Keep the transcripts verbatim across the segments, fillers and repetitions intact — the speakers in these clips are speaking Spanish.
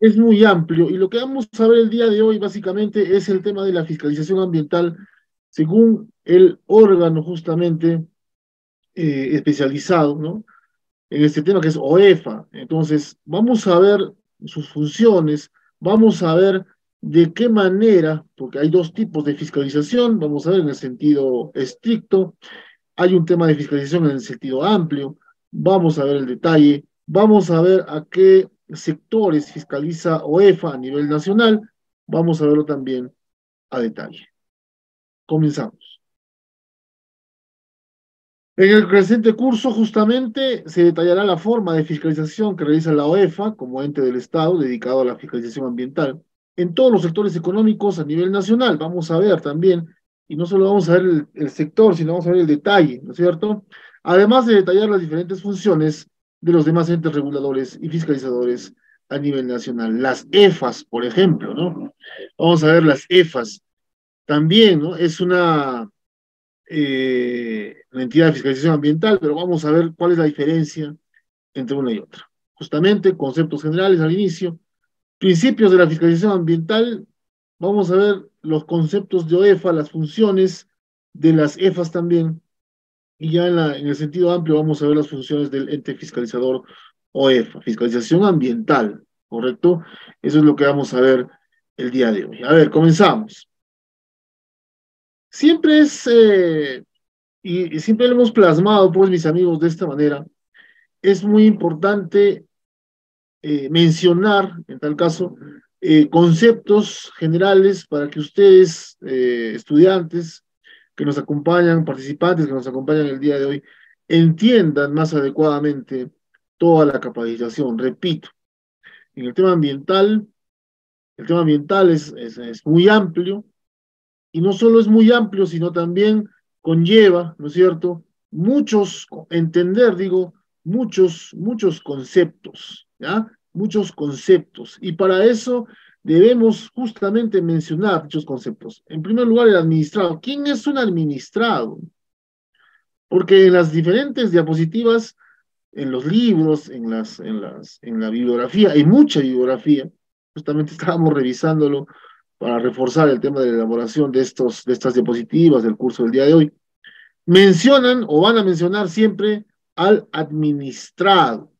es muy amplio, y lo que vamos a ver el día de hoy básicamente es el tema de la fiscalización ambiental según el órgano justamente eh, especializado, ¿no?, en este tema, que es OEFA. Entonces vamos a ver sus funciones, vamos a ver de qué manera, porque hay dos tipos de fiscalización, vamos a ver en el sentido estricto, hay un tema de fiscalización en el sentido amplio, vamos a ver el detalle, vamos a ver a qué sectores fiscaliza OEFA a nivel nacional, vamos a verlo también a detalle. Comenzamos. En el presente curso justamente se detallará la forma de fiscalización que realiza la OEFA como ente del Estado dedicado a la fiscalización ambiental en todos los sectores económicos a nivel nacional. Vamos a ver también, y no solo vamos a ver el, el sector, sino vamos a ver el detalle, ¿no es cierto? Además de detallar las diferentes funciones de los demás entes reguladores y fiscalizadores a nivel nacional. Las EFAs, por ejemplo, ¿no? Vamos a ver las EFAs. También, ¿no?, es una, eh, una entidad de fiscalización ambiental, pero vamos a ver cuál es la diferencia entre una y otra. Justamente, conceptos generales al inicio. Principios de la fiscalización ambiental. Vamos a ver los conceptos de OEFA, las funciones de las EFAs también. Y ya en, la, en el sentido amplio vamos a ver las funciones del ente fiscalizador OEFA, fiscalización ambiental, ¿correcto? Eso es lo que vamos a ver el día de hoy. A ver, comenzamos. Siempre es, eh, y, y siempre lo hemos plasmado, pues, mis amigos, de esta manera. Es muy importante eh, mencionar, en tal caso, eh, conceptos generales para que ustedes, eh, estudiantes, que nos acompañan, participantes que nos acompañan el día de hoy, entiendan más adecuadamente toda la capacitación. Repito, en el tema ambiental, el tema ambiental es, es, es muy amplio, y no solo es muy amplio, sino también conlleva, ¿no es cierto?, muchos, entender, digo, muchos, muchos conceptos, ¿ya?, muchos conceptos, y para eso debemos justamente mencionar dichos conceptos. En primer lugar, el administrado. ¿Quién es un administrado? Porque en las diferentes diapositivas, en los libros, en, las, en, las, en la bibliografía, hay mucha bibliografía. Justamente estábamos revisándolo para reforzar el tema de la elaboración de, estos, de estas diapositivas del curso del día de hoy. Mencionan o van a mencionar siempre al administrado.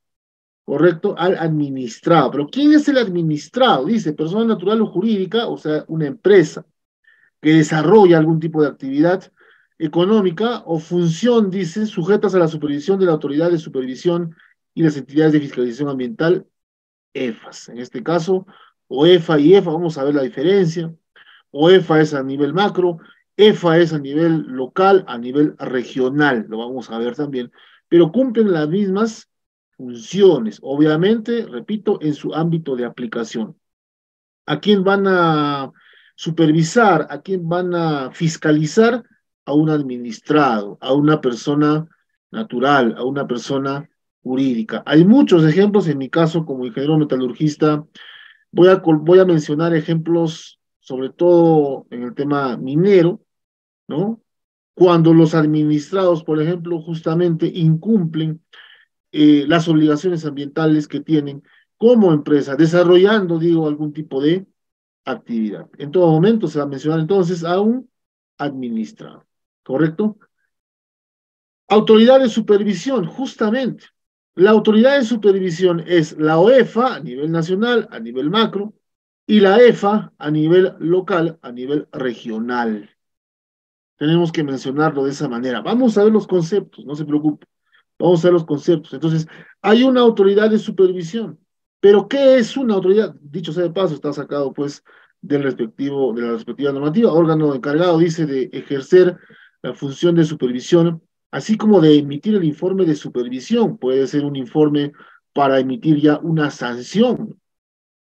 Correcto, al administrado. Pero ¿quién es el administrado? Dice, persona natural o jurídica, o sea, una empresa que desarrolla algún tipo de actividad económica o función, dice, sujetas a la supervisión de la autoridad de supervisión y las entidades de fiscalización ambiental, EFAs. En este caso, OEFA y EFA, vamos a ver la diferencia. OEFA es a nivel macro, EFA es a nivel local, a nivel regional, lo vamos a ver también, pero cumplen las mismas funciones, obviamente, repito, en su ámbito de aplicación. ¿A quién van a supervisar? ¿A quién van a fiscalizar? A un administrado, a una persona natural, a una persona jurídica. Hay muchos ejemplos. En mi caso, como ingeniero metalurgista, voy a, voy a mencionar ejemplos, sobre todo en el tema minero, ¿no? Cuando los administrados, por ejemplo, justamente incumplen Eh, las obligaciones ambientales que tienen como empresa, desarrollando, digo, algún tipo de actividad. En todo momento se va a mencionar entonces a un administrador, ¿correcto? Autoridad de supervisión, justamente. La autoridad de supervisión es la OEFA a nivel nacional, a nivel macro, y la EFA a nivel local, a nivel regional. Tenemos que mencionarlo de esa manera. Vamos a ver los conceptos, no se preocupen. Vamos a ver los conceptos. Entonces, hay una autoridad de supervisión. ¿Pero qué es una autoridad? Dicho sea de paso, está sacado, pues, del respectivo, de la respectiva normativa. Órgano encargado, dice, de ejercer la función de supervisión, así como de emitir el informe de supervisión. Puede ser un informe para emitir ya una sanción.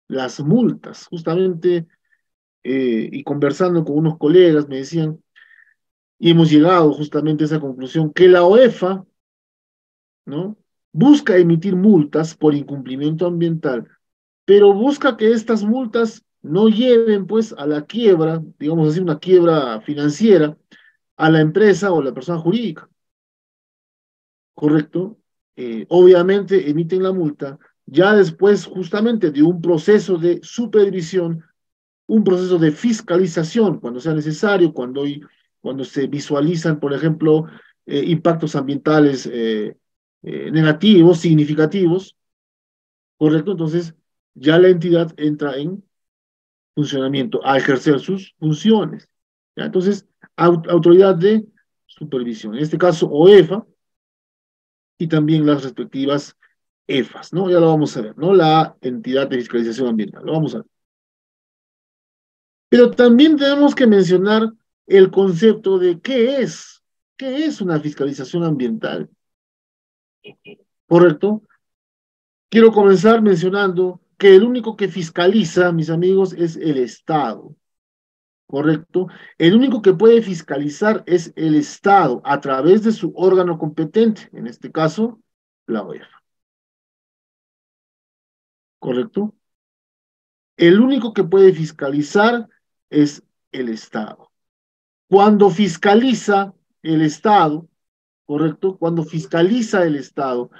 Las multas. Justamente, eh, y conversando con unos colegas, me decían, y hemos llegado justamente a esa conclusión, que la OEFA, ¿no?, busca emitir multas por incumplimiento ambiental, pero busca que estas multas no lleven, pues, a la quiebra, digamos así, una quiebra financiera a la empresa o la persona jurídica. ¿Correcto? Eh, obviamente emiten la multa, ya después justamente de un proceso de supervisión, un proceso de fiscalización cuando sea necesario, cuando, cuando se visualizan, por ejemplo, eh, impactos ambientales eh, eh, negativos, significativos, ¿correcto? Entonces, ya la entidad entra en funcionamiento, a ejercer sus funciones, ¿ya? Entonces, aut- autoridad de supervisión, en este caso OEFA, y también las respectivas EFAS, ¿no? Ya lo vamos a ver, ¿no? La entidad de fiscalización ambiental, lo vamos a ver. Pero también tenemos que mencionar el concepto de qué es, qué es una fiscalización ambiental, ¿correcto? Quiero comenzar mencionando que el único que fiscaliza, mis amigos, es el Estado, ¿correcto? El único que puede fiscalizar es el Estado a través de su órgano competente, en este caso, la OEFA. ¿Correcto? El único que puede fiscalizar es el Estado. Cuando fiscaliza el Estado, ¿correcto? Cuando fiscaliza el Estado,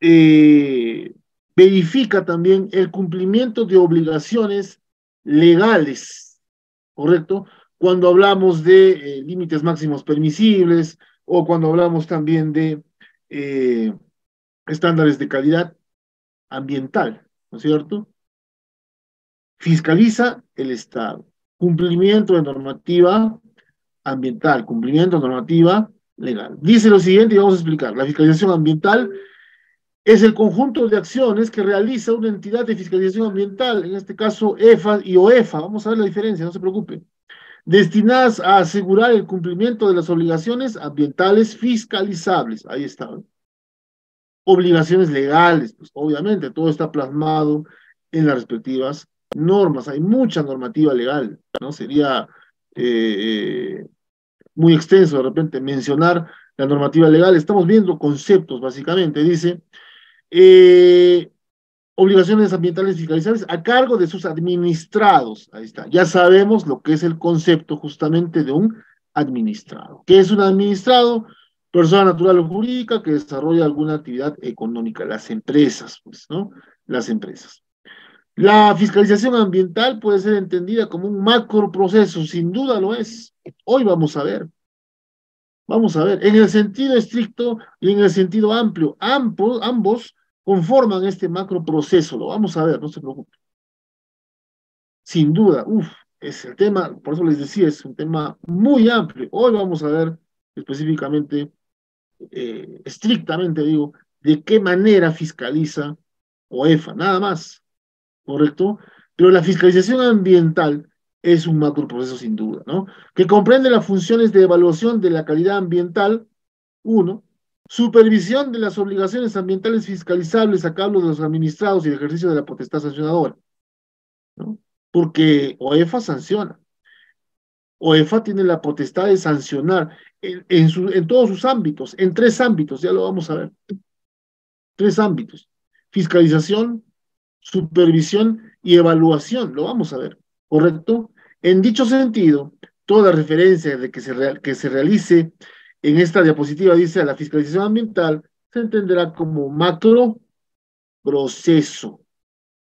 eh, verifica también el cumplimiento de obligaciones legales. ¿Correcto? Cuando hablamos de eh, límites máximos permisibles o cuando hablamos también de eh, estándares de calidad ambiental, ¿no es cierto? Fiscaliza el Estado. Cumplimiento de normativa ambiental, cumplimiento de normativa legal. Dice lo siguiente y vamos a explicar. La fiscalización ambiental es el conjunto de acciones que realiza una entidad de fiscalización ambiental, en este caso EFAS y OEFA, vamos a ver la diferencia, no se preocupen, destinadas a asegurar el cumplimiento de las obligaciones ambientales fiscalizables, ahí está, ¿eh? Obligaciones legales, pues obviamente todo está plasmado en las respectivas normas, hay mucha normativa legal, ¿no? Sería eh, muy extenso de repente mencionar la normativa legal, estamos viendo conceptos básicamente, dice... Eh, obligaciones ambientales fiscalizables a cargo de sus administrados. Ahí está, ya sabemos lo que es el concepto justamente de un administrado. ¿Qué es un administrado? Persona natural o jurídica que desarrolla alguna actividad económica, las empresas, pues, ¿no? Las empresas. La fiscalización ambiental puede ser entendida como un macroproceso, sin duda lo es. Hoy vamos a ver. Vamos a ver, en el sentido estricto y en el sentido amplio, ambos, ambos conforman este macroproceso, lo vamos a ver, no se preocupen. Sin duda, uff, es el tema, por eso les decía, es un tema muy amplio. Hoy vamos a ver específicamente, eh, estrictamente digo, de qué manera fiscaliza OEFA, nada más, ¿correcto? Pero la fiscalización ambiental es un macroproceso sin duda, ¿no? Que comprende las funciones de evaluación de la calidad ambiental, uno, supervisión de las obligaciones ambientales fiscalizables a cargo de los administrados y el ejercicio de la potestad sancionadora, ¿no? Porque OEFA sanciona. OEFA tiene la potestad de sancionar en, en, su, en todos sus ámbitos, en tres ámbitos, ya lo vamos a ver. Tres ámbitos. Fiscalización, supervisión y evaluación, lo vamos a ver. ¿Correcto? En dicho sentido, toda referencia de que se, real, que se realice en esta diapositiva, dice, a la fiscalización ambiental, se entenderá como macro proceso.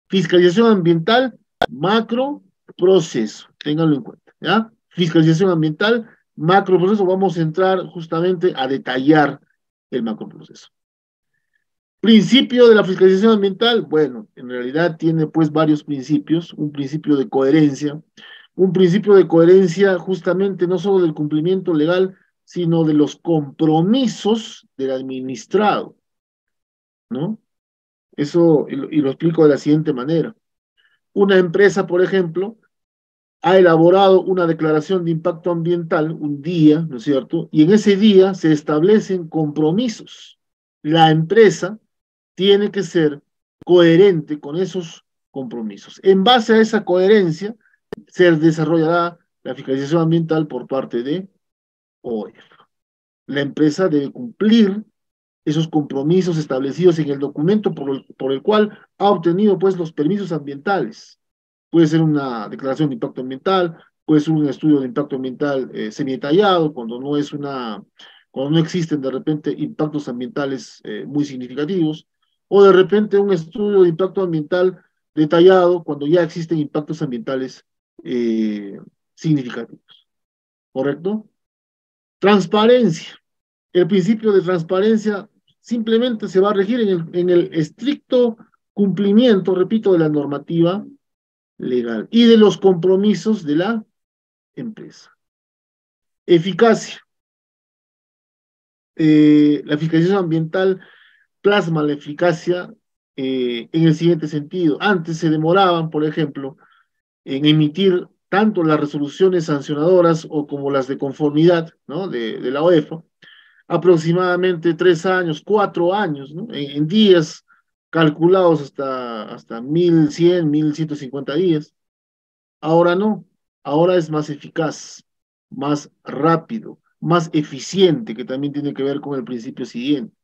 Fiscalización ambiental, macro proceso. Ténganlo en cuenta, ¿ya? Fiscalización ambiental, macro proceso. Vamos a entrar justamente a detallar el macro proceso. Principio de la fiscalización ambiental, bueno, en realidad tiene pues varios principios, un principio de coherencia, un principio de coherencia justamente no solo del cumplimiento legal, sino de los compromisos del administrado, ¿no? Eso, y lo, y lo explico de la siguiente manera. Una empresa, por ejemplo, ha elaborado una declaración de impacto ambiental un día, ¿no es cierto? Y en ese día se establecen compromisos. La empresa tiene que ser coherente con esos compromisos. En base a esa coherencia, se desarrollará la fiscalización ambiental por parte de OEFA. La empresa debe cumplir esos compromisos establecidos en el documento por el, por el cual ha obtenido pues, los permisos ambientales. Puede ser una declaración de impacto ambiental, puede ser un estudio de impacto ambiental eh, semidetallado, cuando no es una... cuando no existen de repente impactos ambientales eh, muy significativos, o de repente un estudio de impacto ambiental detallado cuando ya existen impactos ambientales eh, significativos. ¿Correcto? Transparencia. El principio de transparencia simplemente se va a regir en el, en el estricto cumplimiento, repito, de la normativa legal y de los compromisos de la empresa. Eficacia. Eh, la fiscalización ambiental plasma la eficacia eh, en el siguiente sentido. Antes se demoraban, por ejemplo, en emitir tanto las resoluciones sancionadoras o como las de conformidad, ¿no?, de, de la OEFA, aproximadamente tres años, cuatro años, ¿no?, en, en días calculados hasta, hasta mil cien, mil ciento cincuenta días. Ahora no, ahora es más eficaz, más rápido, más eficiente, que también tiene que ver con el principio siguiente.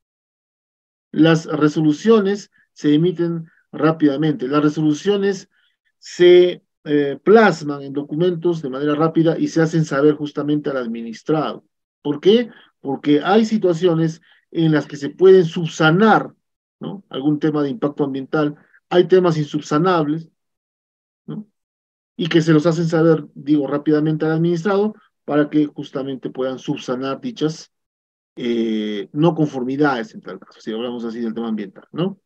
Las resoluciones se emiten rápidamente, las resoluciones se eh, plasman en documentos de manera rápida y se hacen saber justamente al administrado. ¿Por qué? Porque hay situaciones en las que se pueden subsanar, ¿no?, algún tema de impacto ambiental, hay temas insubsanables, ¿no?, y que se los hacen saber, digo, rápidamente al administrado para que justamente puedan subsanar dichas eh, no conformidades en tal caso, si hablamos así del tema ambiental, ¿no?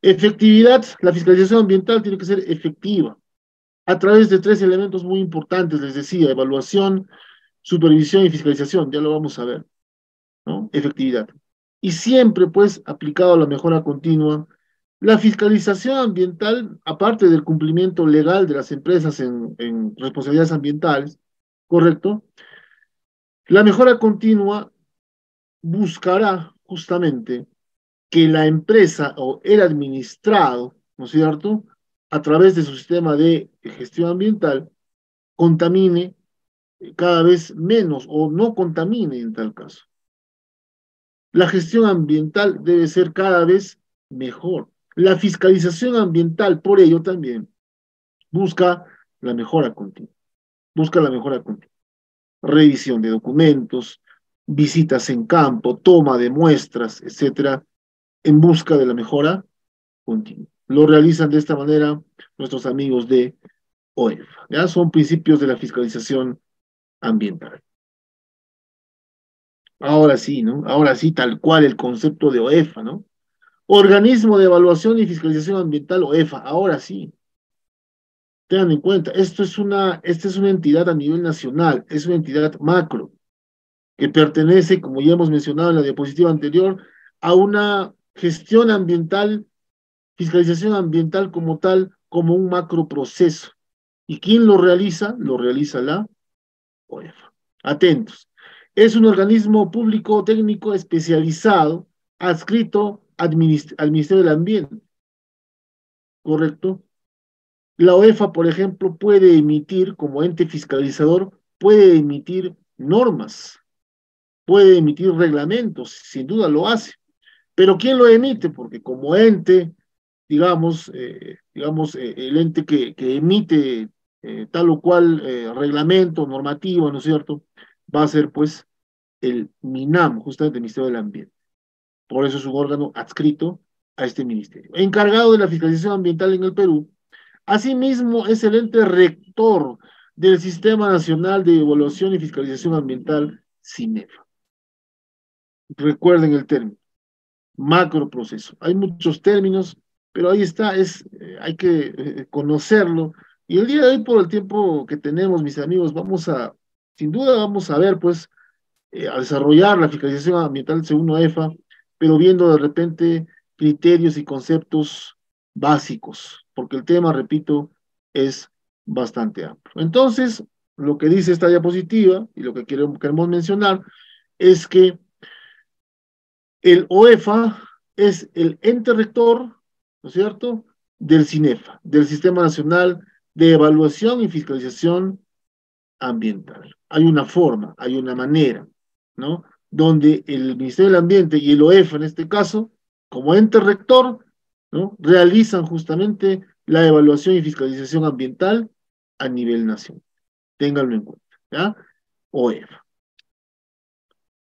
Efectividad. La fiscalización ambiental tiene que ser efectiva a través de tres elementos muy importantes, les decía: evaluación, supervisión y fiscalización, ya lo vamos a ver, ¿no? Efectividad. Y siempre, pues, aplicado a la mejora continua. La fiscalización ambiental, aparte del cumplimiento legal de las empresas en, en responsabilidades ambientales, ¿correcto?, la mejora continua buscará justamente que la empresa o el administrado, ¿no es cierto?, a través de su sistema de gestión ambiental, contamine cada vez menos o no contamine en tal caso. La gestión ambiental debe ser cada vez mejor. La fiscalización ambiental, por ello, también busca la mejora continua. Busca la mejora continua. Revisión de documentos, visitas en campo, toma de muestras, etcétera, en busca de la mejora continua. Lo realizan de esta manera nuestros amigos de OEFA, ¿ya? Son principios de la fiscalización ambiental. Ahora sí, ¿no? Ahora sí, tal cual el concepto de OEFA, ¿no? Organismo de Evaluación y Fiscalización Ambiental, OEFA, ahora sí. Tengan en cuenta, esto es una, esta es una entidad a nivel nacional, es una entidad macro, que pertenece, como ya hemos mencionado en la diapositiva anterior, a una gestión ambiental, fiscalización ambiental como tal, como un macroproceso. ¿Y quién lo realiza? Lo realiza la OEFA. Atentos. Es un organismo público técnico especializado adscrito al Ministerio del Ambiente. ¿Correcto? La OEFA, por ejemplo, puede emitir, como ente fiscalizador, puede emitir normas, puede emitir reglamentos, sin duda lo hace. Pero ¿quién lo emite? Porque como ente, digamos, eh, digamos eh, el ente que, que emite eh, tal o cual eh, reglamento, normativo, ¿no es cierto?, va a ser, pues, el Minam, justamente el Ministerio del Ambiente. Por eso es un órgano adscrito a este ministerio. Encargado de la fiscalización ambiental en el Perú, asimismo es el ente rector del Sistema Nacional de Evaluación y Fiscalización Ambiental, SINEFA. Recuerden el término, macroproceso. Hay muchos términos, pero ahí está, es, eh, hay que eh, conocerlo. Y el día de hoy, por el tiempo que tenemos, mis amigos, vamos a Sin duda vamos a ver, pues, eh, a desarrollar la fiscalización ambiental según OEFA, pero viendo de repente criterios y conceptos básicos, porque el tema, repito, es bastante amplio. Entonces, lo que dice esta diapositiva y lo que queremos, queremos mencionar es que el OEFA es el ente rector, ¿no es cierto?, del SINEFA, del Sistema Nacional de Evaluación y Fiscalización Ambiental. Hay una forma, hay una manera, ¿no?, donde el Ministerio del Ambiente y el OEFA, en este caso, como ente rector, ¿no?, realizan justamente la evaluación y fiscalización ambiental a nivel nacional. Ténganlo en cuenta, ¿ya? OEFA.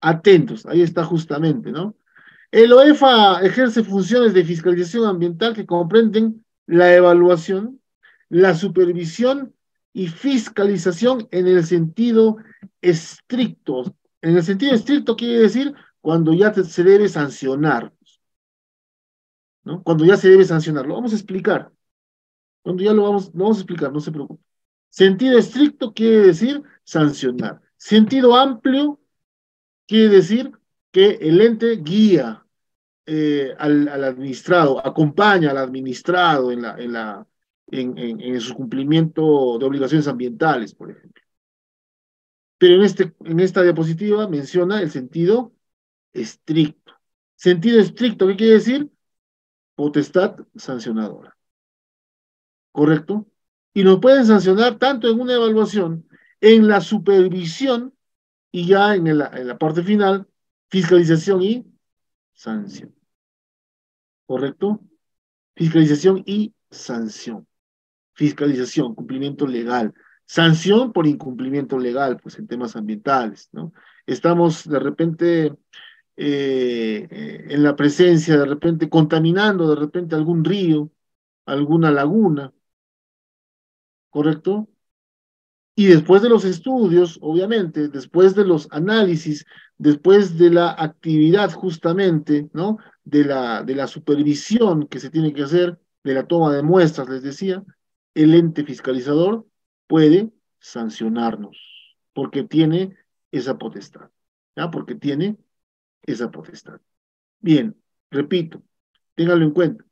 Atentos, ahí está justamente, ¿no? El OEFA ejerce funciones de fiscalización ambiental que comprenden la evaluación, la supervisión y fiscalización en el sentido estricto. En el sentido estricto quiere decir cuando ya te, se debe sancionar, ¿no? Cuando ya se debe sancionar, lo vamos a explicar. Cuando ya lo vamos, lo vamos a explicar, no se preocupe. Sentido estricto quiere decir sancionar. Sentido amplio quiere decir que el ente guía eh, al, al administrado, acompaña al administrado en, la, en, la, en, en, en su cumplimiento de obligaciones ambientales, por ejemplo. Pero en, este, en esta diapositiva menciona el sentido estricto. Sentido estricto, ¿qué quiere decir? Potestad sancionadora. ¿Correcto? Y nos pueden sancionar tanto en una evaluación, en la supervisión, y ya en, el, en la parte final, fiscalización y sanción. ¿Correcto? Fiscalización y sanción. Fiscalización, cumplimiento legal. Sanción por incumplimiento legal, pues en temas ambientales, ¿no? Estamos de repente eh, eh, en la presencia, de repente contaminando, de repente algún río, alguna laguna, ¿correcto? Y después de los estudios, obviamente, después de los análisis, después de la actividad justamente, ¿no? De la, de la supervisión que se tiene que hacer, de la toma de muestras, les decía, el ente fiscalizador puede sancionarnos, porque tiene esa potestad, ¿ya? Porque tiene esa potestad. Bien, repito, ténganlo en cuenta.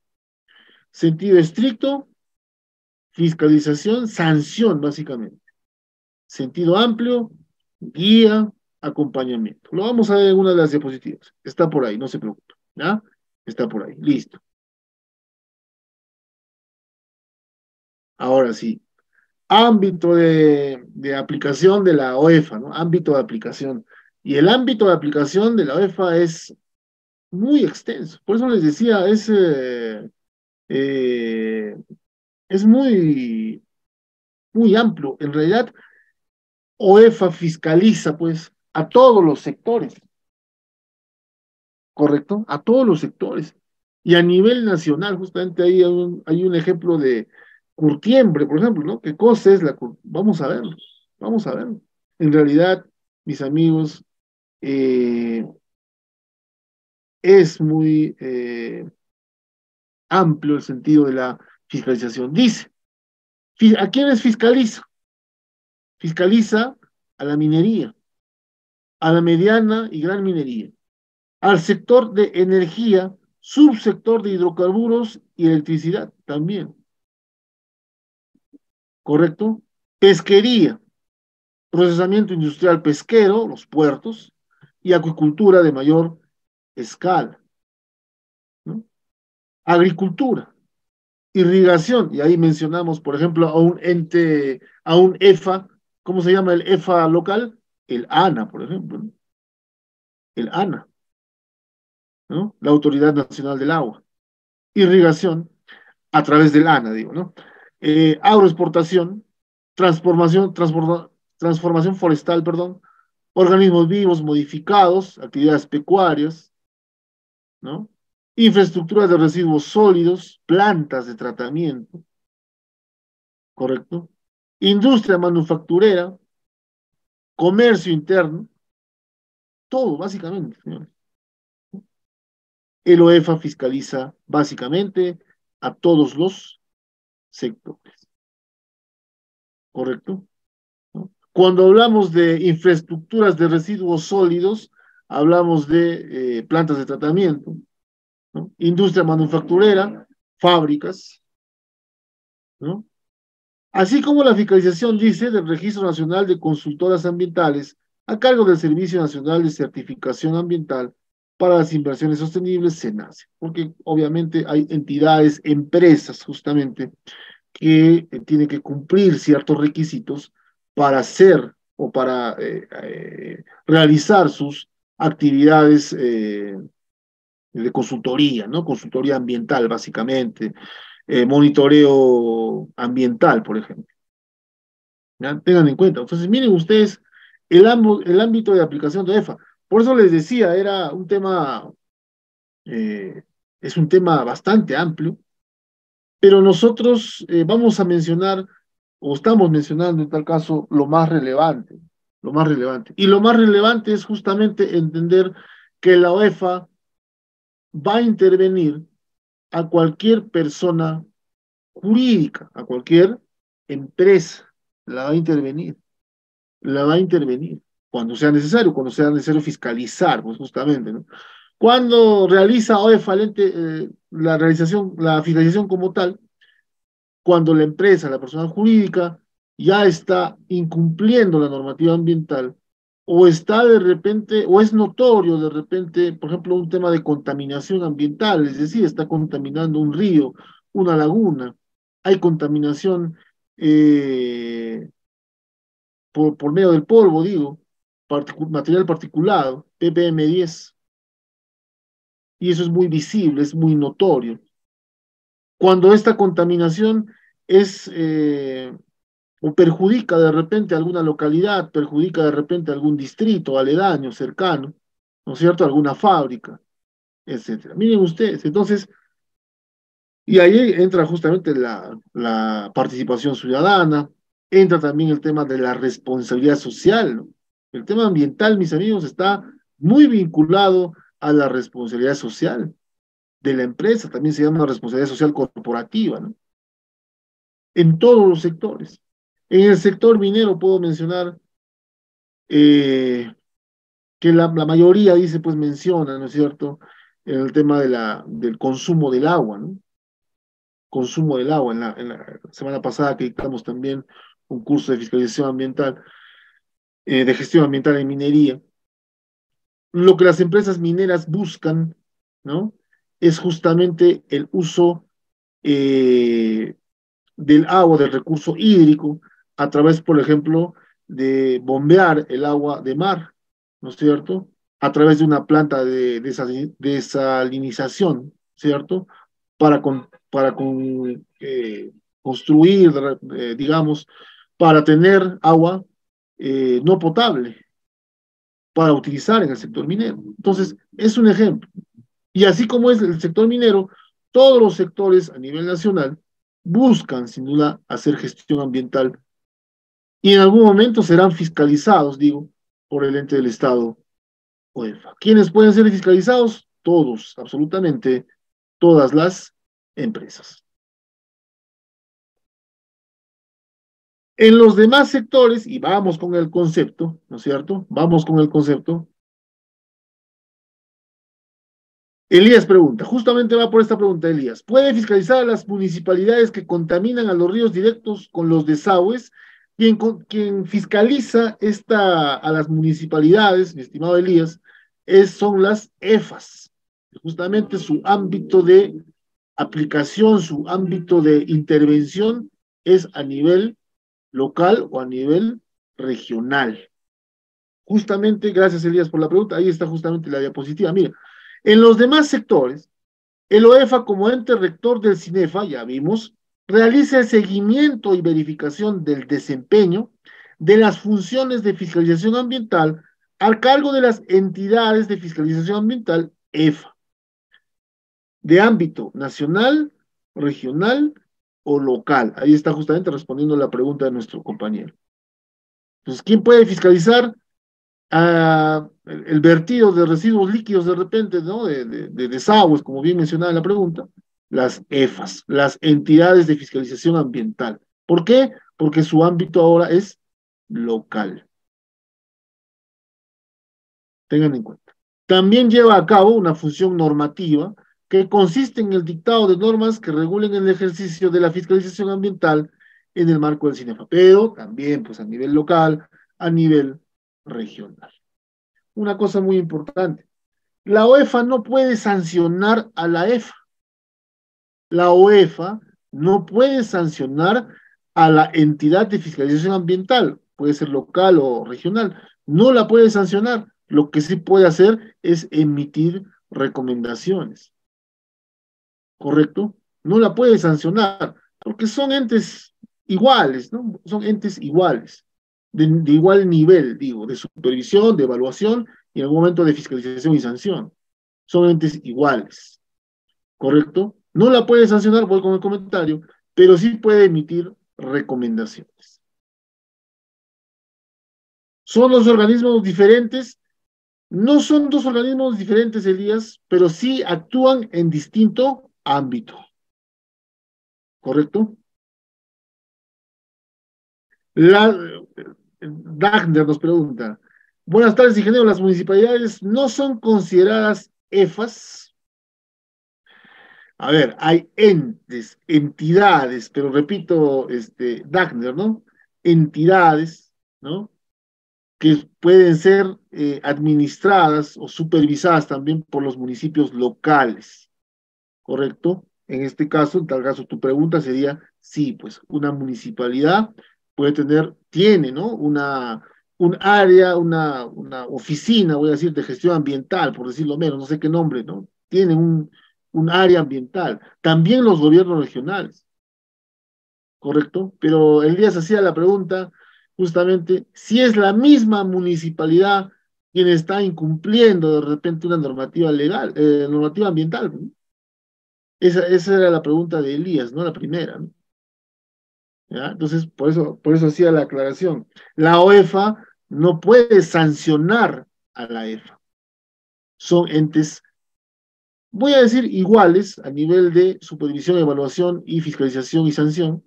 Sentido estricto, fiscalización, sanción, básicamente. Sentido amplio, guía, acompañamiento. Lo vamos a ver en una de las diapositivas. Está por ahí, no se preocupe, ¿ya? Está por ahí, listo. Ahora sí. Ámbito de, de aplicación de la OEFA, ¿no? Ámbito de aplicación. Y el ámbito de aplicación de la OEFA es muy extenso. Por eso les decía, es, eh, eh, es muy, muy amplio. En realidad, OEFA fiscaliza, pues, a todos los sectores, ¿correcto? A todos los sectores. Y a nivel nacional, justamente ahí hay un, hay un ejemplo de curtiembre, por ejemplo, ¿no? ¿Qué cosa es la curtiembre? Vamos a verlo, vamos a verlo. En realidad, mis amigos, eh, es muy eh, amplio el sentido de la fiscalización. Dice, ¿a quiénes fiscaliza? Fiscaliza a la minería, a la mediana y gran minería, al sector de energía, subsector de hidrocarburos y electricidad también. ¿Correcto? Pesquería, procesamiento industrial pesquero, los puertos, y acuicultura de mayor escala, ¿no? Agricultura, irrigación, y ahí mencionamos, por ejemplo, a un ente, a un EFA. ¿Cómo se llama el EFA local? El ANA, por ejemplo, ¿no? El ANA, ¿no? La Autoridad Nacional del Agua. Irrigación, a través del ANA, digo, ¿no? Eh, agroexportación, transformación, transforma, transformación forestal, perdón, organismos vivos modificados, actividades pecuarias, ¿no? Infraestructura de residuos sólidos, plantas de tratamiento, ¿correcto? Industria manufacturera, comercio interno, todo básicamente, señores. El OEFA fiscaliza básicamente a todos los sectores, ¿correcto? ¿No? Cuando hablamos de infraestructuras de residuos sólidos, hablamos de eh, plantas de tratamiento, ¿no? Industria manufacturera, fábricas, ¿no? Así como la fiscalización, dice, del Registro Nacional de Consultoras Ambientales a cargo del Servicio Nacional de Certificación Ambiental para las Inversiones Sostenibles, SENACE, porque obviamente hay entidades, empresas justamente, que eh, tienen que cumplir ciertos requisitos para hacer o para eh, eh, realizar sus actividades eh, de consultoría, ¿no? Consultoría ambiental, básicamente. Eh, monitoreo ambiental, por ejemplo. ¿Ya? Tengan en cuenta. Entonces, miren ustedes el, el ámbito de aplicación de OEFA. Por eso les decía, era un tema Eh, es un tema bastante amplio, pero nosotros eh, vamos a mencionar, o estamos mencionando en tal caso, lo más relevante, lo más relevante. Y lo más relevante es justamente entender que la UEFA va a intervenir a cualquier persona jurídica, a cualquier empresa, la va a intervenir, la va a intervenir cuando sea necesario, cuando sea necesario fiscalizar, pues justamente, ¿no? Cuando realiza UEFA eh, la realización, la fiscalización como tal, cuando la empresa, la persona jurídica, ya está incumpliendo la normativa ambiental, o está de repente, o es notorio de repente, por ejemplo, un tema de contaminación ambiental, es decir, está contaminando un río, una laguna, hay contaminación eh, por, por medio del polvo, digo, particu- material particulado, P M diez, y eso es muy visible, es muy notorio. Cuando esta contaminación es... Eh, o perjudica de repente a alguna localidad, perjudica de repente a algún distrito aledaño, cercano, ¿no es cierto?, alguna fábrica, etcétera. Miren ustedes, entonces, y ahí entra justamente la, la participación ciudadana, entra también el tema de la responsabilidad social, ¿no? El tema ambiental, mis amigos, está muy vinculado a la responsabilidad social de la empresa, también se llama responsabilidad social corporativa, ¿no? En todos los sectores. En el sector minero puedo mencionar eh, que la, la mayoría, dice, pues menciona, ¿no es cierto?, el tema de la, del consumo del agua, ¿no? Consumo del agua. En la, en la semana pasada que dictamos también un curso de fiscalización ambiental, eh, de gestión ambiental en minería, lo que las empresas mineras buscan, ¿no?, es justamente el uso eh, del agua, del recurso hídrico, a través, por ejemplo, de bombear el agua de mar, ¿no es cierto?, a través de una planta de desalinización, ¿cierto?, para, con, para con, eh, construir, eh, digamos, para tener agua eh, no potable, para utilizar en el sector minero. Entonces, es un ejemplo. Y así como es el sector minero, todos los sectores a nivel nacional buscan, sin duda, hacer gestión ambiental, y en algún momento serán fiscalizados, digo, por el ente del Estado, UEFA. ¿Quiénes pueden ser fiscalizados? Todos, absolutamente, todas las empresas. En los demás sectores, y vamos con el concepto, ¿no es cierto? Vamos con el concepto. Elías pregunta, justamente va por esta pregunta, Elías. ¿Puede fiscalizar a las municipalidades que contaminan a los ríos directos con los desagües? Quien, quien fiscaliza esta, a las municipalidades, mi estimado Elías, es, son las EFAS, justamente su ámbito de aplicación, su ámbito de intervención es a nivel local o a nivel regional. Justamente, gracias Elías por la pregunta, ahí está justamente la diapositiva. Mira, en los demás sectores, el OEFA como ente rector del SINEFA, ya vimos, realiza el seguimiento y verificación del desempeño de las funciones de fiscalización ambiental al cargo de las entidades de fiscalización ambiental E F A, de ámbito nacional, regional o local. Ahí está justamente respondiendo la pregunta de nuestro compañero. Entonces, ¿quién puede fiscalizar a el, el vertido de residuos líquidos de repente, ¿no?, de, de, de desagües, como bien mencionaba en la pregunta? Las EFAS, las entidades de fiscalización ambiental. ¿Por qué? Porque su ámbito ahora es local. Tengan en cuenta. También lleva a cabo una función normativa que consiste en el dictado de normas que regulen el ejercicio de la fiscalización ambiental en el marco del SINEFA, pero también pues a nivel local, a nivel regional. Una cosa muy importante. La OEFA no puede sancionar a la EFA. La OEFA no puede sancionar a la entidad de fiscalización ambiental, puede ser local o regional, no la puede sancionar, lo que sí puede hacer es emitir recomendaciones, ¿correcto? No la puede sancionar, porque son entes iguales, ¿no? Son entes iguales, de, de igual nivel, digo, de supervisión, de evaluación, y en algún momento de fiscalización y sanción. son entes iguales, ¿correcto? No la puede sancionar, voy con el comentario, pero sí puede emitir recomendaciones. ¿Son los organismos diferentes? No son dos organismos diferentes, Elías, pero sí actúan en distinto ámbito, ¿correcto? La, Dagner nos pregunta, buenas tardes, ingeniero, ¿las municipalidades no son consideradas E F As? A ver, hay entes, entidades, pero repito, este, Dagner, ¿no? Entidades, ¿no? Que pueden ser eh, administradas o supervisadas también por los municipios locales, ¿correcto? En este caso, en tal caso, tu pregunta sería, sí, pues, una municipalidad puede tener, tiene, ¿no? Una, un área, una, una oficina, voy a decir, de gestión ambiental, por decirlo menos, no sé qué nombre, ¿no? Tiene un, un área ambiental. También los gobiernos regionales, ¿correcto? Pero Elías hacía la pregunta, justamente, si es la misma municipalidad quien está incumpliendo de repente una normativa legal, eh, normativa ambiental, ¿no? Esa, esa era la pregunta de Elías, ¿no? La primera, ¿no? ¿Ya? Entonces, por eso, por eso hacía la aclaración. La O E F A no puede sancionar a la E F A. Son entes, voy a decir, iguales a nivel de supervisión, evaluación y fiscalización y sanción,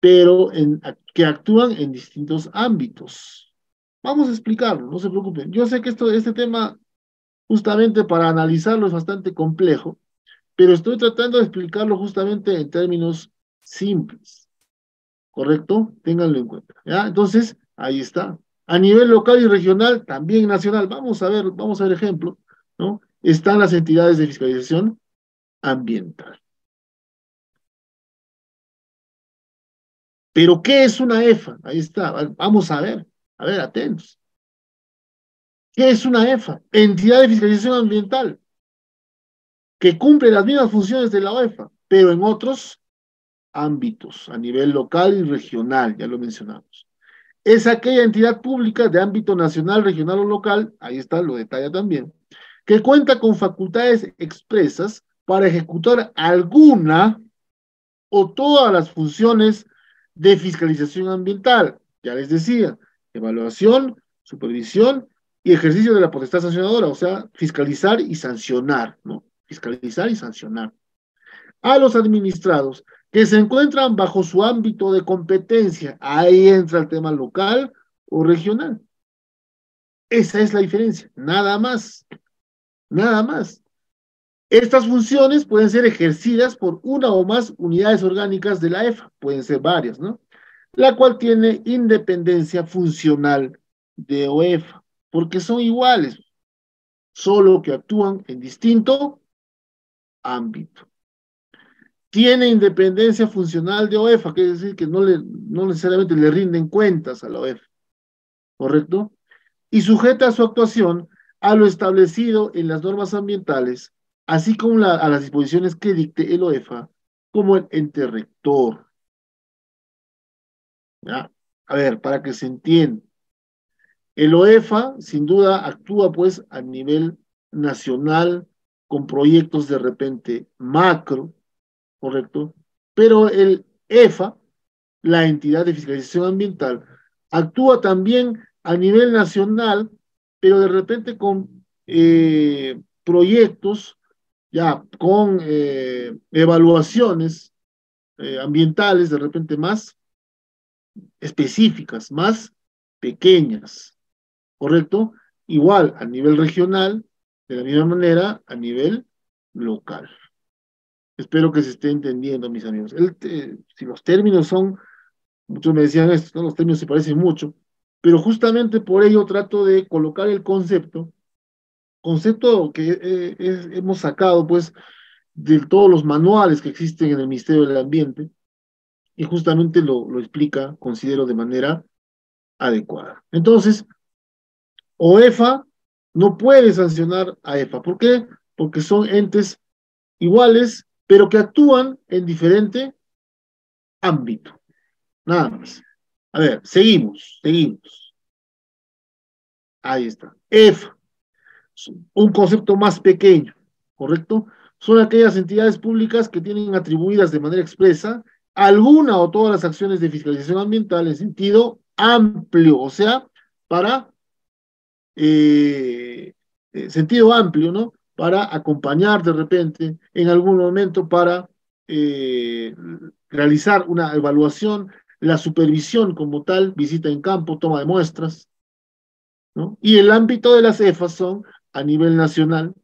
pero en, que actúan en distintos ámbitos. Vamos a explicarlo, no se preocupen. Yo sé que esto, este tema, justamente para analizarlo, es bastante complejo, pero estoy tratando de explicarlo justamente en términos simples, ¿correcto? Ténganlo en cuenta, ¿ya? Entonces, ahí está. A nivel local y regional, también nacional, vamos a ver, vamos a ver ejemplo, ¿no? Están las entidades de fiscalización ambiental. ¿Pero qué es una E F A? Ahí está, vamos a ver, a ver, atentos. ¿Qué es una E F A? Entidad de fiscalización ambiental, que cumple las mismas funciones de la O E F A, pero en otros ámbitos, a nivel local y regional, ya lo mencionamos. Es aquella entidad pública de ámbito nacional, regional o local, ahí está, lo detalla también, que cuenta con facultades expresas para ejecutar alguna o todas las funciones de fiscalización ambiental, ya les decía, evaluación, supervisión y ejercicio de la potestad sancionadora, o sea, fiscalizar y sancionar, ¿no? Fiscalizar y sancionar. A los administrados que se encuentran bajo su ámbito de competencia, ahí entra el tema local o regional. Esa es la diferencia, nada más, nada más. Estas funciones pueden ser ejercidas por una o más unidades orgánicas de la E F A, pueden ser varias, ¿no? La cual tiene independencia funcional de O E F A, porque son iguales, solo que actúan en distinto ámbito. Tiene independencia funcional de O E F A, que es decir que no, le, no necesariamente le rinden cuentas a la O E F A, ¿correcto? Y sujeta a su actuación a lo establecido en las normas ambientales, así como la, a las disposiciones que dicte el O E F A como el ente rector. ¿Ya? A ver, para que se entienda. El O E F A, sin duda, actúa pues a nivel nacional con proyectos de repente macro, ¿correcto? Pero el E F A, la entidad de fiscalización ambiental, actúa también a nivel nacional, pero de repente con eh, proyectos ya con eh, evaluaciones eh, ambientales de repente más específicas, más pequeñas, ¿correcto? Igual a nivel regional, de la misma manera a nivel local. Espero que se esté entendiendo, mis amigos. El, eh, si los términos son, muchos me decían esto, ¿no? Los términos se parecen mucho, pero justamente por ello trato de colocar el concepto concepto que eh, es, hemos sacado pues de todos los manuales que existen en el Ministerio del Ambiente y justamente lo, lo explica, considero, de manera adecuada. Entonces, O E F A no puede sancionar a E F A. ¿Por qué? Porque son entes iguales, pero que actúan en diferente ámbito. Nada más. A ver, seguimos, seguimos. Ahí está. E F A. un concepto más pequeño, ¿correcto? Son aquellas entidades públicas que tienen atribuidas de manera expresa alguna o todas las acciones de fiscalización ambiental en sentido amplio, o sea, para eh, sentido amplio, ¿no? Para acompañar de repente en algún momento, para eh, realizar una evaluación, la supervisión como tal, visita en campo, toma de muestras, ¿no? Y el ámbito de las E F A son a nivel nacional,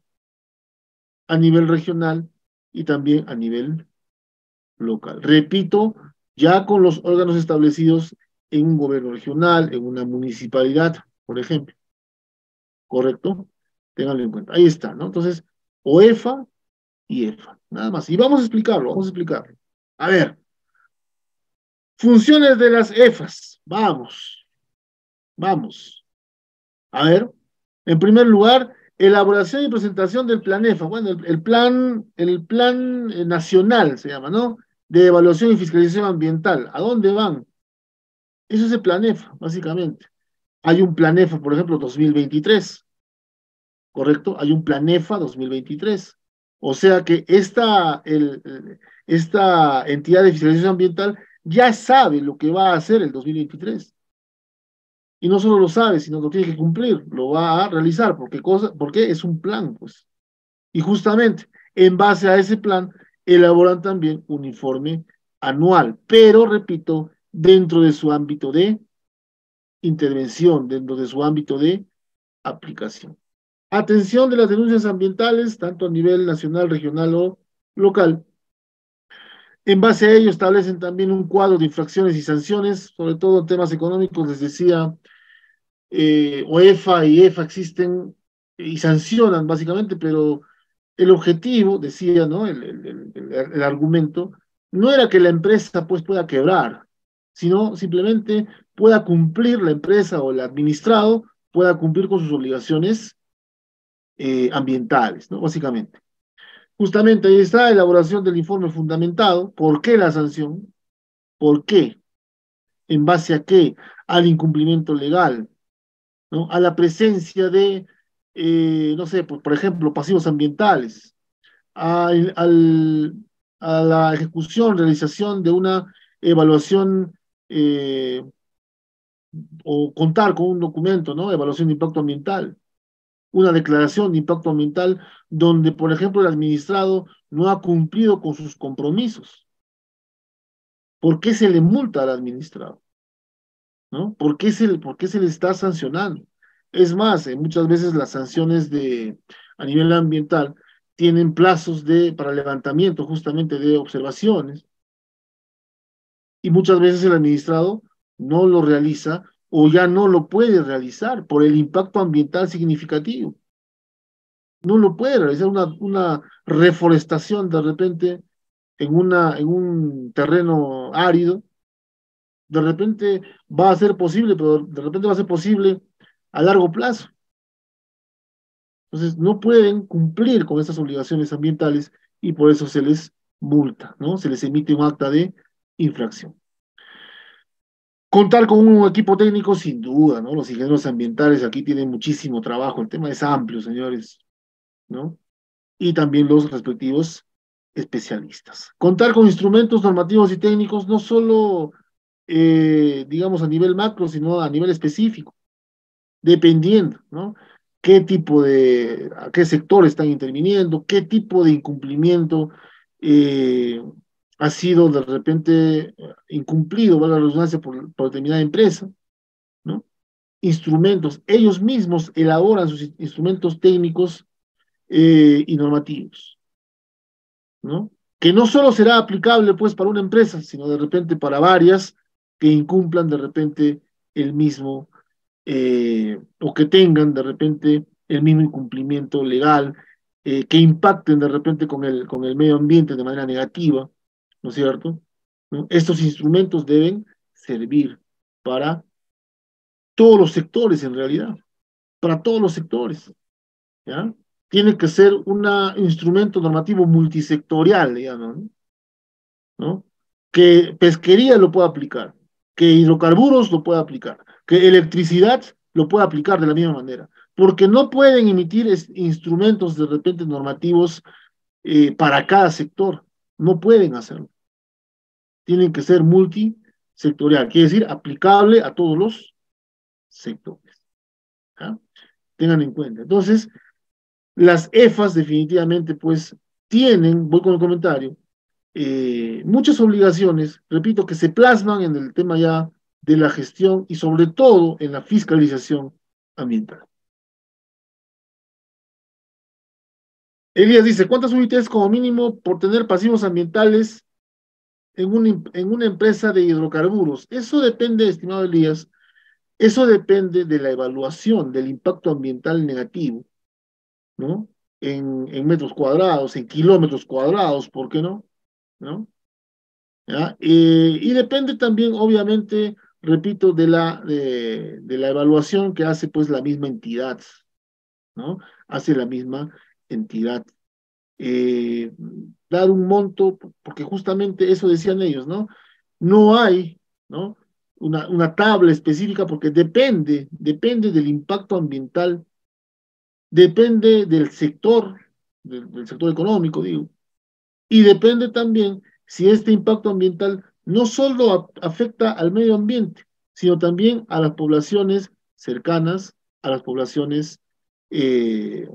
a nivel regional y también a nivel local. Repito, ya con los órganos establecidos en un gobierno regional, en una municipalidad, por ejemplo. ¿Correcto? Ténganlo en cuenta. Ahí está, ¿no? Entonces, OEFA y E F A. Nada más. Y vamos a explicarlo, vamos a explicarlo. A ver. Funciones de las E F As. Vamos. Vamos. A ver. En primer lugar, elaboración y presentación del plan E F A, bueno, el, el plan, el plan eh, nacional se llama, ¿no? De evaluación y fiscalización ambiental. ¿A dónde van? Eso es el plan E F A, básicamente. Hay un plan E F A, por ejemplo, dos mil veintitrés, ¿correcto? Hay un plan E F A dos mil veintitrés. O sea que esta, el, esta entidad de fiscalización ambiental ya sabe lo que va a hacer el dos mil veintitrés. Y no solo lo sabe, sino que lo tiene que cumplir, lo va a realizar, porque, cosa, porque es un plan, pues. Y justamente, en base a ese plan, elaboran también un informe anual, pero, repito, dentro de su ámbito de intervención, dentro de su ámbito de aplicación. Atención de las denuncias ambientales, tanto a nivel nacional, regional o local. En base a ello, establecen también un cuadro de infracciones y sanciones, sobre todo en temas económicos, les decía. Eh, OEFA y E F A existen y sancionan básicamente, pero el objetivo, decía, ¿no? el, el, el, el argumento, no era que la empresa pues pueda quebrar, sino simplemente pueda cumplir la empresa o el administrado, pueda cumplir con sus obligaciones eh, ambientales, ¿no? Básicamente. Justamente ahí está, elaboración del informe fundamentado. ¿Por qué la sanción? ¿Por qué? ¿En base a qué? Al incumplimiento legal, ¿no? A la presencia de, eh, no sé, por, por ejemplo, pasivos ambientales, a, al, a la ejecución, realización de una evaluación eh, o contar con un documento, ¿no? Evaluación de impacto ambiental, una declaración de impacto ambiental donde, por ejemplo, el administrado no ha cumplido con sus compromisos. ¿Por qué se le multa al administrado? ¿No? ¿Por qué se, por qué se le está sancionando? Es más, eh, muchas veces las sanciones de, a nivel ambiental tienen plazos de, para levantamiento justamente de observaciones, y muchas veces el administrado no lo realiza o ya no lo puede realizar por el impacto ambiental significativo. No lo puede realizar una, una reforestación de repente en, una, en un terreno árido. De repente va a ser posible, pero de repente va a ser posible a largo plazo. Entonces no pueden cumplir con esas obligaciones ambientales y por eso se les multa, ¿no? Se les emite un acta de infracción. Contar con un equipo técnico, sin duda, ¿no? Los ingenieros ambientales aquí tienen muchísimo trabajo, el tema es amplio, señores, ¿no? Y también los respectivos especialistas. Contar con instrumentos normativos y técnicos, no solo, eh, digamos, a nivel macro, sino a nivel específico, dependiendo, ¿no? Qué tipo de, a qué sector están interviniendo, qué tipo de incumplimiento eh, ha sido de repente incumplido, valga la redundancia, por, por determinada empresa, ¿no? Instrumentos, ellos mismos elaboran sus instrumentos técnicos eh, y normativos, ¿no? Que no solo será aplicable, pues, para una empresa, sino de repente para varias que incumplan de repente el mismo, eh, o que tengan de repente el mismo incumplimiento legal, eh, que impacten de repente con el, con el medio ambiente de manera negativa, ¿no es cierto? ¿No? Estos instrumentos deben servir para todos los sectores, en realidad, para todos los sectores, ¿ya? Tiene que ser un instrumento normativo multisectorial, digamos, ¿no? ¿No? Que pesquería lo pueda aplicar, que hidrocarburos lo pueda aplicar, que electricidad lo pueda aplicar de la misma manera, porque no pueden emitir es, instrumentos de repente normativos eh, para cada sector. No pueden hacerlo. Tienen que ser multisectorial, quiere decir aplicable a todos los sectores. ¿Ya? Tengan en cuenta. Entonces, las E F As definitivamente pues tienen, voy con el comentario, eh, muchas obligaciones, repito, que se plasman en el tema ya de la gestión y sobre todo en la fiscalización ambiental. Elías dice, ¿cuántas unidades como mínimo por tener pasivos ambientales en una, en una empresa de hidrocarburos? Eso depende, estimado Elías, eso depende de la evaluación del impacto ambiental negativo, ¿no? En, en metros cuadrados, en kilómetros cuadrados, ¿por qué no? ¿No? ¿Ya? Eh, y depende también, obviamente, repito, de la, de, de la evaluación que hace pues la misma entidad, ¿no? Hace la misma entidad. Eh, dar un monto, porque justamente eso decían ellos, ¿no? No hay, ¿no? Una, una tabla específica porque depende, depende del impacto ambiental, depende del sector, del, del sector económico, digo, y depende también si este impacto ambiental no solo a, afecta al medio ambiente, sino también a las poblaciones cercanas, a las poblaciones eh,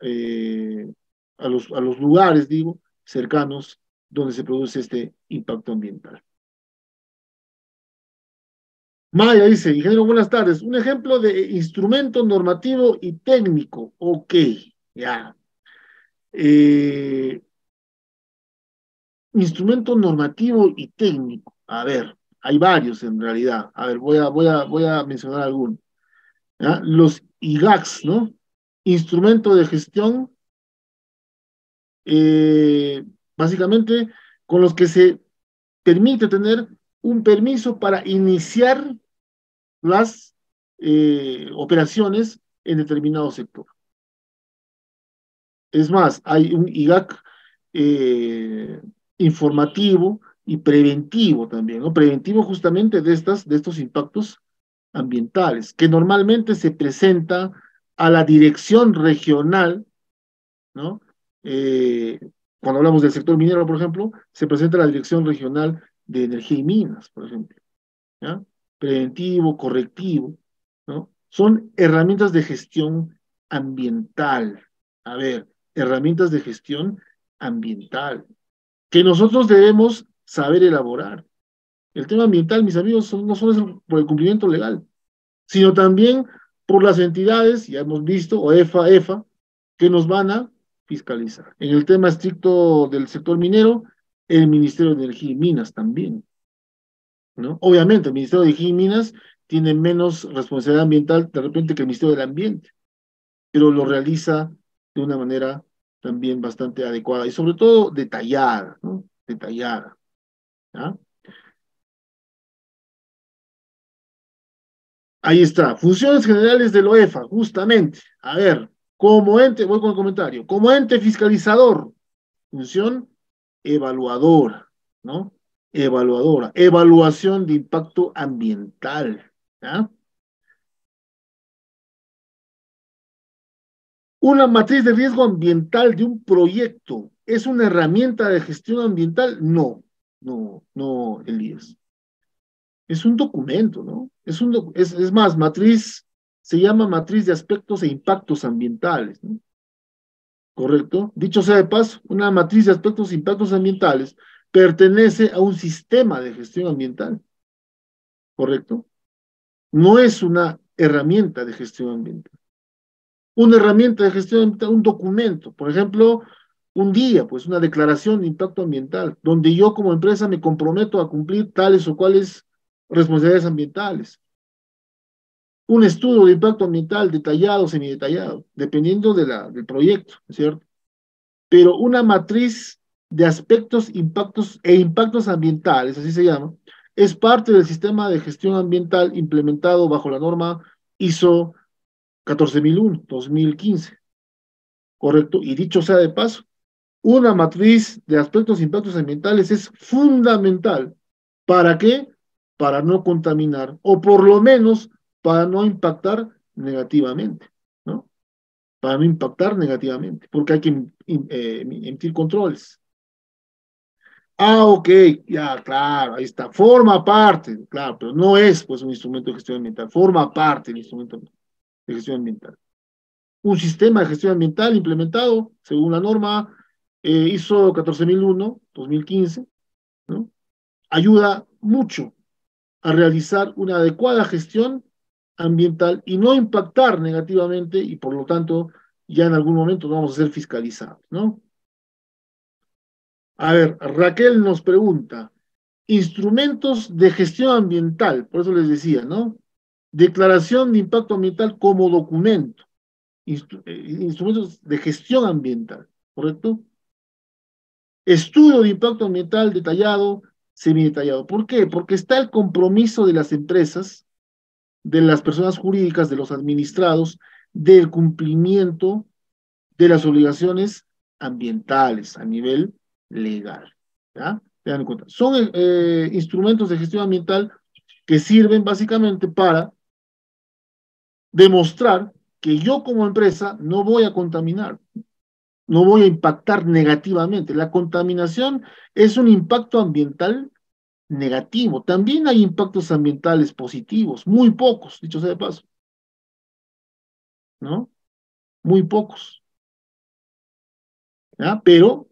eh, a, los, a los lugares, digo, cercanos donde se produce este impacto ambiental. Maya dice, ingeniero, buenas tardes. Un ejemplo de instrumento normativo y técnico. Ok, ya. Eh, instrumento normativo y técnico. A ver, hay varios en realidad. A ver, voy a, voy a, voy a mencionar algunos. ¿Ya? Los I G A C S, ¿no? Instrumento de gestión. Eh, básicamente, con los que se permite tener un permiso para iniciar las eh, operaciones en determinado sector. Es más, hay un I G A C eh, informativo y preventivo también, ¿no? Preventivo justamente de, estas, de estos impactos ambientales, que normalmente se presenta a la dirección regional, ¿no? Eh, cuando hablamos del sector minero, por ejemplo, se presenta a la dirección regional de energía y minas, por ejemplo, ¿ya? Preventivo, correctivo, ¿no? Son herramientas de gestión ambiental. A ver, herramientas de gestión ambiental que nosotros debemos saber elaborar. El tema ambiental, mis amigos, son, no solo es por el cumplimiento legal, sino también por las entidades, ya hemos visto, o EFA, EFA, que nos van a fiscalizar. En el tema estricto del sector minero, el Ministerio de Energía y Minas también, ¿no? Obviamente, el Ministerio de Energía y Minas tiene menos responsabilidad ambiental de repente que el Ministerio del Ambiente, pero lo realiza de una manera también bastante adecuada y sobre todo detallada, ¿no? Detallada, ¿ya? Ahí está, funciones generales de la O E F A, justamente. A ver, como ente, voy con el comentario, como ente fiscalizador, función evaluadora, ¿no? Evaluadora, evaluación de impacto ambiental, ¿ya? Una matriz de riesgo ambiental de un proyecto, ¿es una herramienta de gestión ambiental? No, no, no, Elías. Es un documento, ¿no? Es, un doc es, es más, matriz, se llama matriz de aspectos e impactos ambientales, ¿no? Correcto. Dicho sea de paso, una matriz de aspectos e impactos ambientales pertenece a un sistema de gestión ambiental. Correcto. No es una herramienta de gestión ambiental. Una herramienta de gestión ambiental, un documento, por ejemplo, un día, pues una declaración de impacto ambiental, donde yo como empresa me comprometo a cumplir tales o cuales responsabilidades ambientales. Un estudio de impacto ambiental detallado, semidetallado, dependiendo de la, del proyecto, ¿cierto? Pero una matriz de aspectos, impactos e impactos ambientales, así se llama, es parte del sistema de gestión ambiental implementado bajo la norma ISO catorce mil uno, dos mil quince, ¿correcto? Y dicho sea de paso, una matriz de aspectos e impactos ambientales es fundamental. ¿Para qué? Para no contaminar, o por lo menos para no impactar negativamente. van a impactar negativamente, porque hay que emitir eh, controles. Ah, ok, ya, claro, ahí está, forma parte, claro, pero no es pues un instrumento de gestión ambiental, forma parte del instrumento de gestión ambiental. Un sistema de gestión ambiental implementado según la norma eh, ISO catorce mil uno, dos mil quince, ¿no? Ayuda mucho a realizar una adecuada gestión ambiental y no impactar negativamente, y por lo tanto ya en algún momento vamos a ser fiscalizados, ¿no? A ver, Raquel nos pregunta, instrumentos de gestión ambiental, por eso les decía, ¿no? Declaración de impacto ambiental como documento, instru- instrumentos de gestión ambiental, ¿correcto? Estudio de impacto ambiental detallado, semidetallado. ¿Por qué? Porque está el compromiso de las empresas, de las personas jurídicas, de los administrados, del cumplimiento de las obligaciones ambientales a nivel legal, ¿ya? Tengan en cuenta, son eh, instrumentos de gestión ambiental que sirven básicamente para demostrar que yo como empresa no voy a contaminar, no voy a impactar negativamente. La contaminación es un impacto ambiental negativo. También hay impactos ambientales positivos, muy pocos, dicho sea de paso, ¿no? Muy pocos, ¿ya? Pero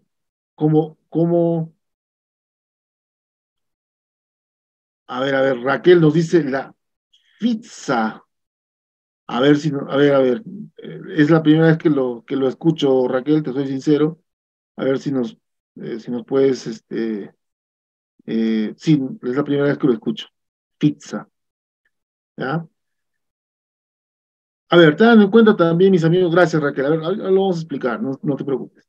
Como, como, a ver, a ver, Raquel nos dice la pizza, a ver si, no, a ver, a ver, es la primera vez que lo, que lo escucho, Raquel, te soy sincero, a ver si nos, eh, si nos puedes, este, eh, sí, es la primera vez que lo escucho, pizza, ¿ya? A ver, tengan en cuenta también, mis amigos, gracias, Raquel, a ver, ahora lo vamos a explicar, no, no te preocupes.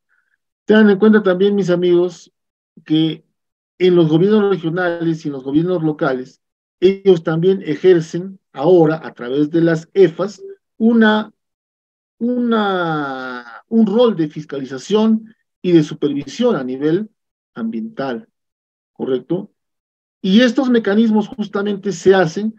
Tengan en cuenta también, mis amigos, que en los gobiernos regionales y en los gobiernos locales, ellos también ejercen ahora, a través de las EFAS, una, una, un rol de fiscalización y de supervisión a nivel ambiental, ¿correcto? Y estos mecanismos justamente se hacen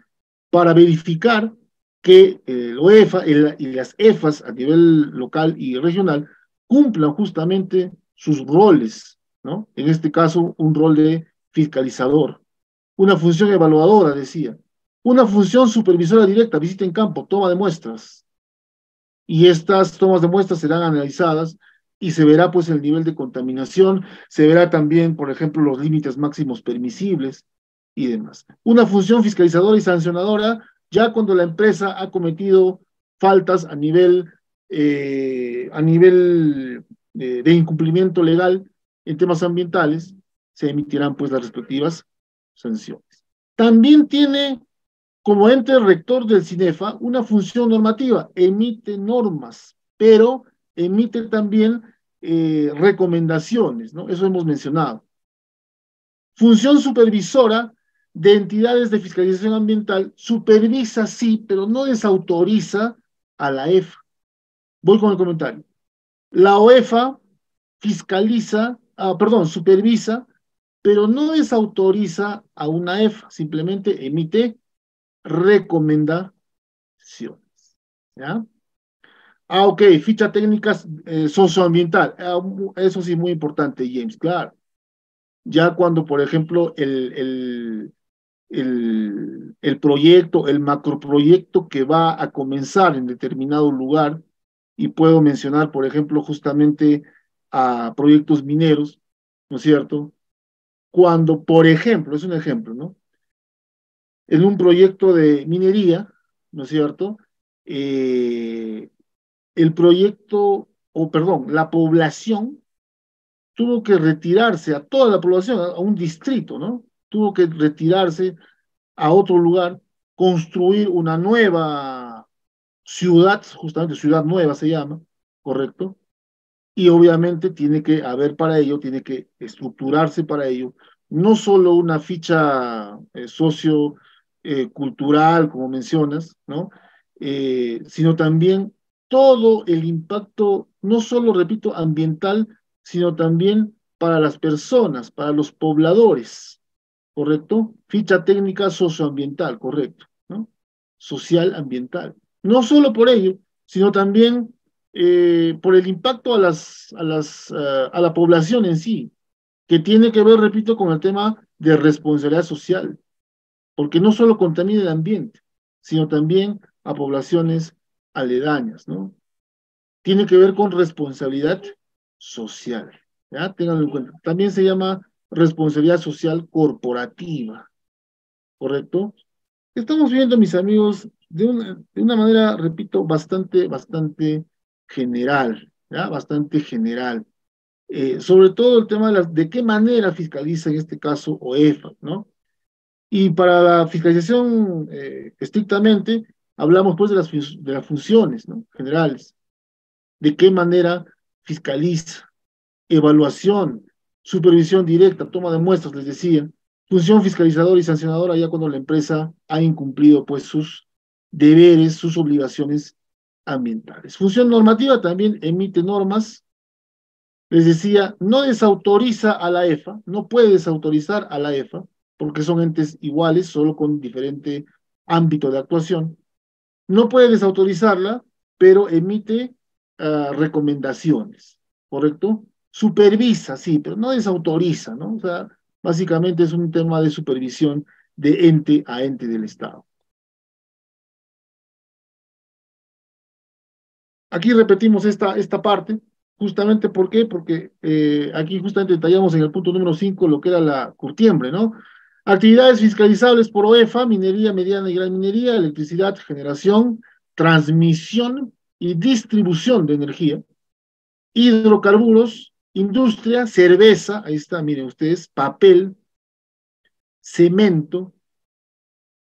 para verificar que el OEFA el, y las EFAS a nivel local y regional cumplan justamente sus roles, ¿no? En este caso, un rol de fiscalizador, una función evaluadora, decía, una función supervisora directa, visita en campo, toma de muestras, y estas tomas de muestras serán analizadas y se verá pues el nivel de contaminación, se verá también, por ejemplo, los límites máximos permisibles y demás. Una función fiscalizadora y sancionadora, ya cuando la empresa ha cometido faltas a nivel Eh, a nivel eh, de incumplimiento legal en temas ambientales, se emitirán pues las respectivas sanciones. También tiene como ente rector del SINEFA una función normativa, emite normas, pero emite también eh, recomendaciones, ¿no? Eso hemos mencionado. Función supervisora de entidades de fiscalización ambiental, supervisa sí, pero no desautoriza a la EFA. Voy con el comentario. La OEFA fiscaliza, ah, perdón, supervisa, pero no desautoriza a una EFA, simplemente emite recomendaciones, ¿ya? Ah, ok, ficha técnica eh, socioambiental. Ah, eso sí, muy importante, James, claro. Ya cuando, por ejemplo, el, el, el, el proyecto, el macroproyecto que va a comenzar en determinado lugar, y puedo mencionar, por ejemplo, justamente a proyectos mineros, ¿no es cierto? Cuando, por ejemplo, es un ejemplo, ¿no? En un proyecto de minería, ¿no es cierto? Eh, el proyecto, o perdón, la población tuvo que retirarse, a toda la población, a un distrito, ¿no? Tuvo que retirarse a otro lugar, construir una nueva ciudad, justamente ciudad nueva se llama, ¿correcto? Y obviamente tiene que haber para ello, tiene que estructurarse para ello, no solo una ficha eh, sociocultural, eh, como mencionas, ¿no? Eh, sino también todo el impacto, no solo, repito, ambiental, sino también para las personas, para los pobladores, ¿correcto? Ficha técnica socioambiental, correcto, ¿no? Social ambiental. No solo por ello, sino también eh, por el impacto a, las, a, las, uh, a la población en sí, que tiene que ver, repito, con el tema de responsabilidad social, porque no solo contamina el ambiente, sino también a poblaciones aledañas, ¿no? Tiene que ver con responsabilidad social, ¿ya? Ténganlo en cuenta. También se llama responsabilidad social corporativa, ¿correcto? Estamos viendo, mis amigos, de una, de una manera, repito, bastante, bastante general, ¿ya? Bastante general. Eh, sobre todo el tema de, las, de qué manera fiscaliza, en este caso, OEFA, ¿no? Y para la fiscalización eh, estrictamente, hablamos pues de las, de las funciones, ¿no? Generales. De qué manera fiscaliza, evaluación, supervisión directa, toma de muestras, les decía, función fiscalizadora y sancionadora ya cuando la empresa ha incumplido pues sus deberes, sus obligaciones ambientales. Función normativa también emite normas, les decía, no desautoriza a la EFA, no puede desautorizar a la EFA, porque son entes iguales, solo con diferente ámbito de actuación. No puede desautorizarla, pero emite uh, recomendaciones, ¿correcto? Supervisa, sí, pero no desautoriza, ¿no? O sea, básicamente es un tema de supervisión de ente a ente del Estado. Aquí repetimos esta, esta parte, justamente ¿por qué? Porque eh, aquí justamente detallamos en el punto número cinco lo que era la curtiembre, ¿no? Actividades fiscalizables por OEFA, minería, mediana y gran minería, electricidad, generación, transmisión y distribución de energía, hidrocarburos, industria, cerveza, ahí está, miren ustedes, papel, cemento,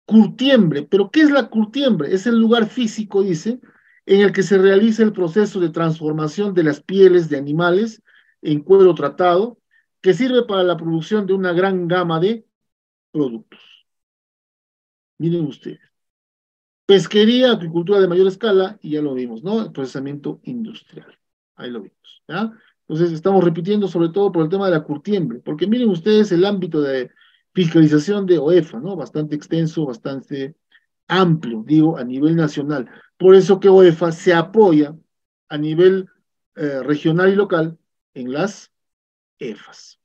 curtiembre. ¿Pero qué es la curtiembre? Es el lugar físico, dice, en el que se realiza el proceso de transformación de las pieles de animales en cuero tratado, que sirve para la producción de una gran gama de productos. Miren ustedes. Pesquería, agricultura de mayor escala, y ya lo vimos, ¿no? El procesamiento industrial. Ahí lo vimos, ¿ya? Entonces estamos repitiendo sobre todo por el tema de la curtiembre, porque miren ustedes el ámbito de fiscalización de OEFA, ¿no? Bastante extenso, bastante amplio, digo, a nivel nacional. Por eso que OEFA se apoya a nivel eh, regional y local en las EFAs.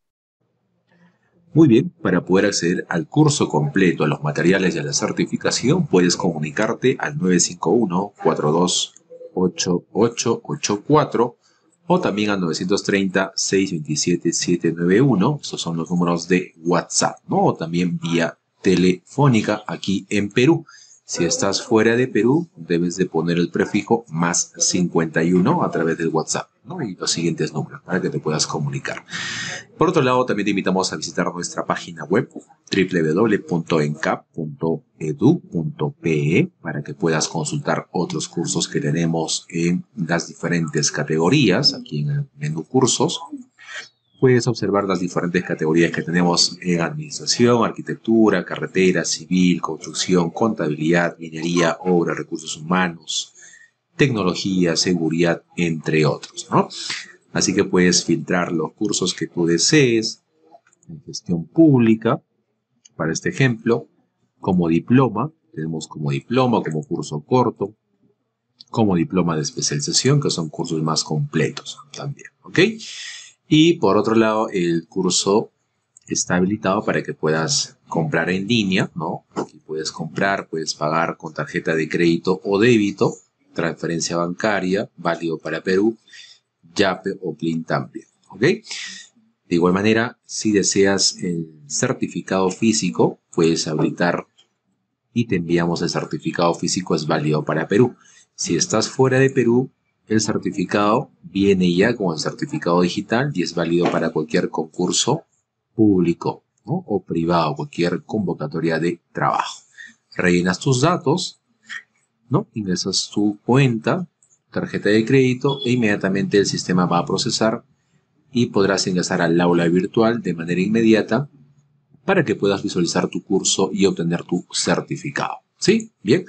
Muy bien, para poder acceder al curso completo, a los materiales y a la certificación, puedes comunicarte al nueve cinco uno, cuatro dos ocho ocho ocho cuatro o también al nueve tres cero, seis dos siete, siete nueve uno. Esos son los números de WhatsApp, ¿no? O también vía telefónica aquí en Perú. Si estás fuera de Perú, debes de poner el prefijo más cincuenta y uno a través del WhatsApp, ¿no? Y los siguientes números para que te puedas comunicar. Por otro lado, también te invitamos a visitar nuestra página web doble u doble u doble u punto encap punto edu punto pe para que puedas consultar otros cursos que tenemos en las diferentes categorías, aquí en el menú cursos. Puedes observar las diferentes categorías que tenemos en administración, arquitectura, carretera, civil, construcción, contabilidad, minería, obra, recursos humanos, tecnología, seguridad, entre otros, ¿no? Así que puedes filtrar los cursos que tú desees, en gestión pública, para este ejemplo, como diploma, tenemos como diploma, como curso corto, como diploma de especialización, que son cursos más completos también, ¿ok? Y por otro lado, el curso está habilitado para que puedas comprar en línea, ¿no? Aquí puedes comprar, puedes pagar con tarjeta de crédito o débito, transferencia bancaria, válido para Perú, Yape o Plin también, ¿ok? De igual manera, si deseas el certificado físico, puedes habilitar y te enviamos el certificado físico, es válido para Perú. Si estás fuera de Perú, el certificado viene ya con el certificado digital y es válido para cualquier concurso público, ¿no? O privado, cualquier convocatoria de trabajo. Rellenas tus datos, ¿no? Ingresas tu cuenta, tarjeta de crédito e inmediatamente el sistema va a procesar y podrás ingresar al aula virtual de manera inmediata para que puedas visualizar tu curso y obtener tu certificado. ¿Sí? Bien.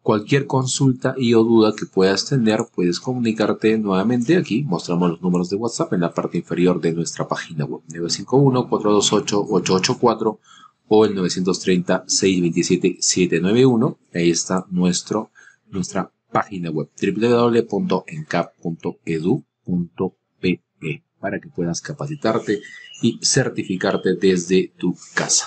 Cualquier consulta y o duda que puedas tener, puedes comunicarte nuevamente aquí. Mostramos los números de WhatsApp en la parte inferior de nuestra página web. nueve cinco uno, cuatro dos ocho, ocho ocho cuatro o el nueve tres cero, seis dos siete, siete nueve uno. Ahí está nuestro, nuestra página web doble u doble u doble u punto encap punto edu punto pe e para que puedas capacitarte y certificarte desde tu casa.